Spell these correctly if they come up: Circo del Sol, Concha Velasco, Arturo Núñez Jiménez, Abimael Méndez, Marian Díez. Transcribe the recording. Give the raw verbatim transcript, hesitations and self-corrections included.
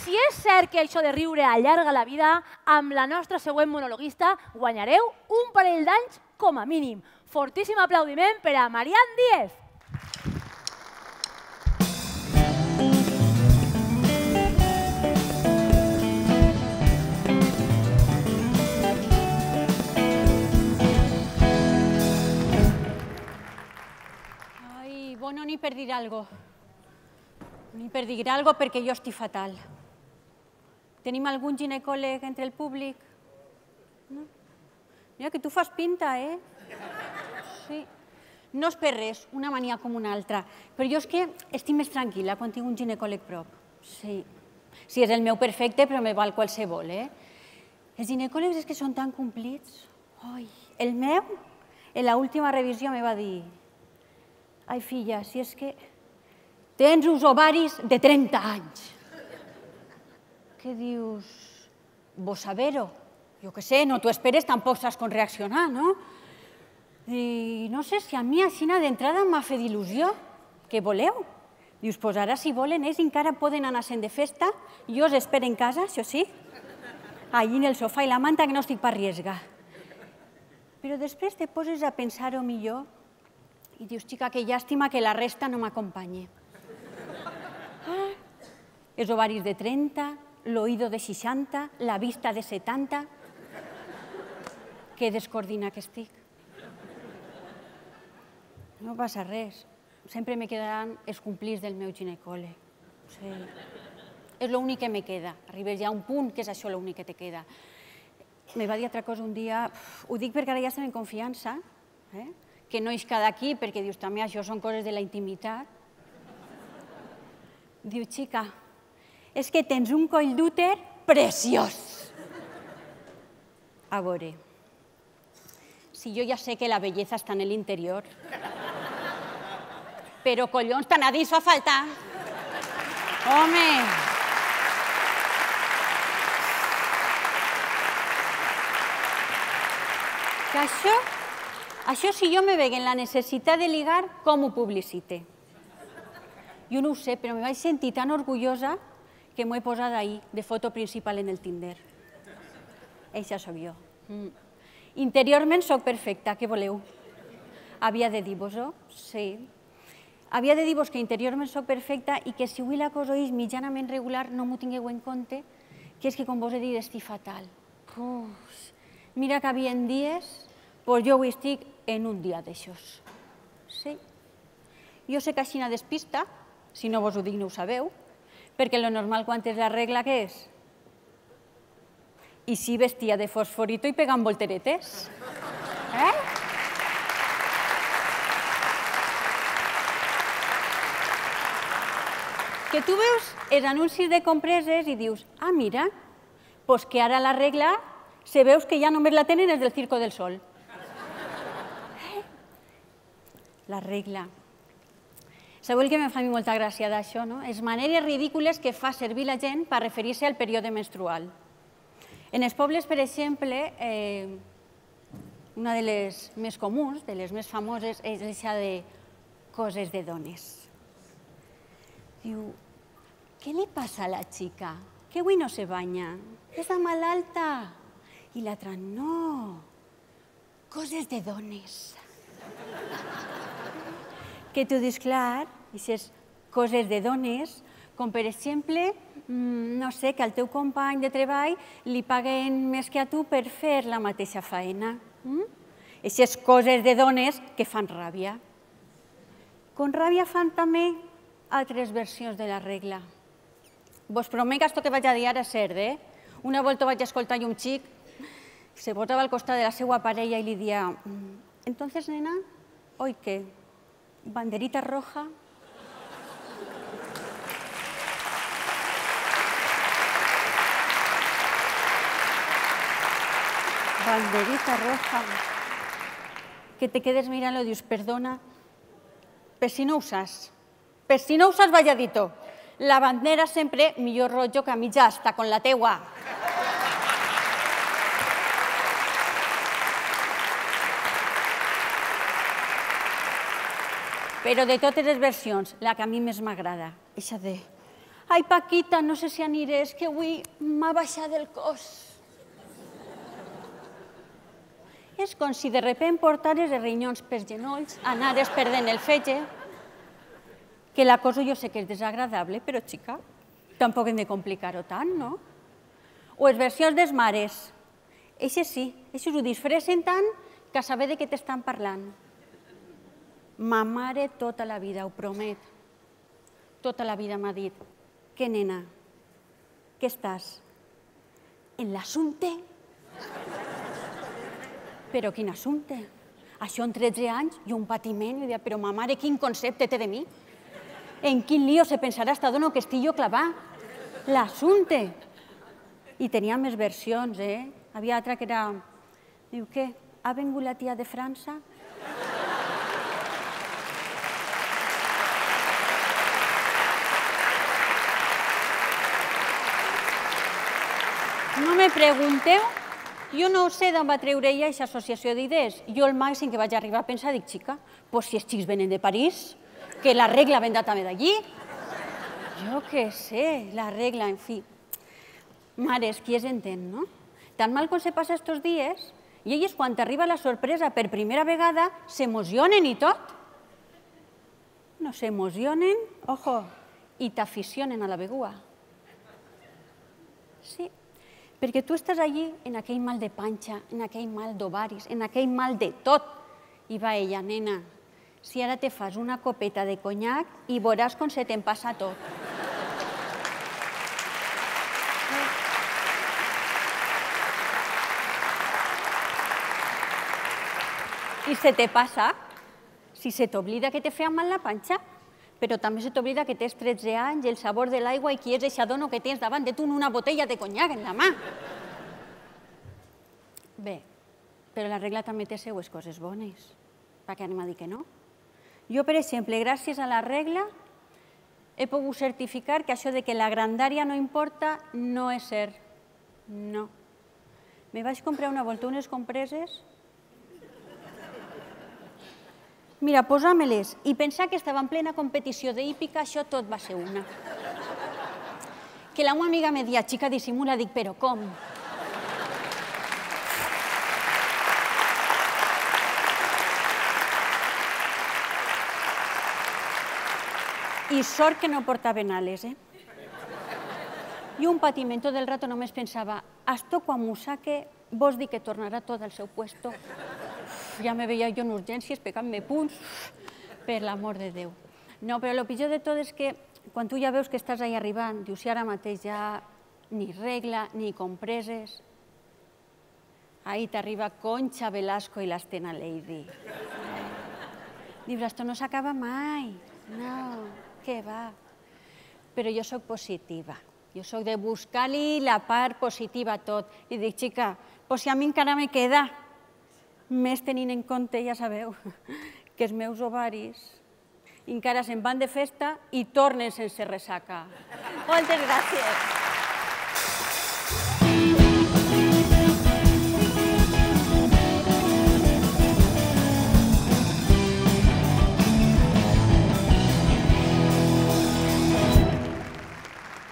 Si és cert que això de riure allarga la vida, amb la nostra següent monologuista guanyareu un parell d'anys com a mínim. Fortíssim aplaudiment per a Marian Díez. Ai, bueno, ni per dir algo. Ni per dir algo perquè jo estic fatal. Tenim algun ginecòleg entre el públic? No? Mira, que tu fas pinta, eh? Sí. No és per res, una mania com una altra. Però jo és que estic més tranquil·la quan tinc un ginecòleg prop. Sí. Sí, és el meu perfecte, però me val qualsevol, eh? Els ginecòlegs és que són tan complits. Ai, el meu, en l'última revisió me va dir... Ai, filla, si és que tens uns ovaris de trenta anys. Què dius? Vos saber-ho? Jo què sé, no t'ho esperes, tampoc saps com reaccionar, no? I no sé, si a mi aixina d'entrada m'ha fet il·lusió. Què voleu? Dius, doncs ara si volen, ells encara poden anar sent de festa, jo els espero en casa, això sí, allí en el sofà i la manta que no estic per arriesgar. Però després te poses a pensar-ho millor i dius, xica, que llàstima que la resta no m'acompanyi. Els ovaris de trenta, l'oïdo de seixanta, la vista de setanta... Que descoordina que estic. No passa res. Sempre me quedaran els complits del meu ginecòleg. Sí. És l'únic que me queda. Arribes ja a un punt que és això l'únic que te queda. Me va dir altra cosa un dia... Ho dic perquè ara ja estem en confiança, que no és cada aquí, perquè dius, també això són coses de la intimitat. Diu, xica, és que tens un coll d'úter preciós. A veure, si jo ja sé que la bellesa està en l'interior, però, collons, tan a dins fa falta. Home! Que això, això si jo me veig en la necessitat de ligar, com ho publicite? Jo no ho sé, però me vaig sentir tan orgullosa que m'ho he posat ahir, de foto principal en el Tinder. Eixa sóc jo. Interiorment sóc perfecta, què voleu? Havia de dir-vos-ho? Sí. Havia de dir-vos que interiorment sóc perfecta i que si avui la cosa és mitjanament regular no m'ho tingueu en compte, que és que, com vos he dit, estic fatal. Mira que havia en dies, doncs jo ho estic en un dia d'aixòs. Sí. Jo sé que així n'ha despista, si no vos ho dic no ho sabeu, perquè lo normal quan és la regla què és? I si vestia de fosforito i pegant volteretes. Eh? Que tu veus els anuncis de compreses i dius, ah, mira, doncs que ara la regla se veus que ja només la tenen els del Circo del Sol. La regla. Sabeu el que em fa molta gràcia d'això, no? Les maneres ridícules que fa servir la gent per referir-se al període menstrual. En els pobles, per exemple, una de les més comuns, de les més famoses, és aquesta de coses de dones. Diu, què li passa a la xica? Que avui no se banya? És la malalta. I l'altra, no, coses de dones. Que tu dius, clar, aquestes coses de dones, com per exemple, no sé, que al teu company de treball li paguen més que a tu per fer la mateixa feina. Aquestes coses de dones que fan ràbia. Con ràbia fan també altres versions de la regla. Vos promet que això que vaig a dir ara és cert, eh? Una volta vaig escoltar un xic, se botava al costat de la seva parella i li dia, entonces, nena, oi què? Banderita roja. Banderita roja. Que te quedes mirant-lo i dius, perdona, per si no ho saps. Per si no ho saps, balladito. La bandera sempre millor rotllo que a mitja hasta con la teua. Però de totes les versions, la que a mi més m'agrada, eixa de... Ai, Paquita, no sé si aniré, és que avui m'ha baixat el cos. És com si de sobte portares els rinyons pels genolls, anares perdent el fetge. Que la cosa jo sé que és desagradable, però, xica, tampoc hem de complicar-ho tant, no? O les versions dels mares. Això sí, això ho disfressen tant que a saber de què t'estan parlant. Ma mare tota la vida, ho promet, tota la vida m'ha dit que, nena, que estàs en l'assumpte. Però quin assumpte? Això en tretze anys i un patiment. Però ma mare, quin concepte té de mi? En quin lío se pensarà esta dona que estic jo clavada? L'assumpte. I tenia més versions, eh? Havia altra que era... Diu, què? Ha vengut la tia de França? No me pregunteu, jo no sé d'on va treure ella aquesta associació d'idees. Jo el màxim que vaig arribar a pensar, dic, xica, doncs si els xics venen de París, que la regla vendrà també d'allí. Jo què sé, la regla, en fi. Mares, qui es entén, no? Tan mal com se passa estos dies, i elles, quan arriba la sorpresa per primera vegada, s'emocionen i tot. No s'emocionen, ojo, i t'aficionen a la begua. Sí, perquè tu estàs allí en aquell mal de panxa, en aquell mal d'ovaris, en aquell mal de tot. I va ella, nena, si ara te fas una copeta de conyac i veuràs com se te'n passa tot. I se te passa, si se t'oblida que te feia mal la panxa, però també se t'oblida que tens tretze anys, el sabor de l'aigua i qui és eixa dona que tens davant de tu una botella de conyac en la mà. Bé, però la regla també té seues coses bones, perquè anem a dir que no. Jo, per exemple, gràcies a la regla he pogut certificar que això de que la grandària no importa no és cert. No. Me vaig comprar una volta unes compreses. Mira, posar-me-les i pensar que estava en plena competició d'hípica, això tot va ser una. Que la meva amiga me deia, xica, dissimula, dic, però com? I sort que no portaven ales, eh? I un patimento del rato només pensava, esto quan m'ho saque, vos dir que tornarà tot al seu puesto. Ja me veia jo en urgències pegant-me punts, per l'amor de Déu. No, però el pitjor de tot és que quan tu ja veus que estàs allà arribant, dius, si ara mateix ja ni regla ni compreses, ahí t'arriba Concha Velasco i l'Estena Lady. Dius, esto no s'acaba mai, no, què va. Però jo soc positiva, jo soc de buscar-li la part positiva a tot. I dic, xica, pues si a mi encara me queda, més tenint en compte, ja sabeu, que els meus ovaris encara se'n van de festa i tornen sense ressaca. Moltes gràcies.